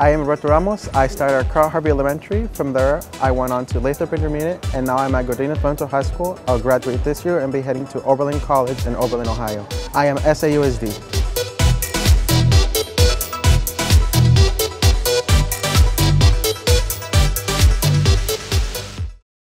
I am Roberto Ramos. I started at Carl Harvey Elementary. From there, I went on to Lathrop Intermediate, and now I'm at Godina Flamingo High School. I'll graduate this year and be heading to Oberlin College in Oberlin, Ohio. I am SAUSD.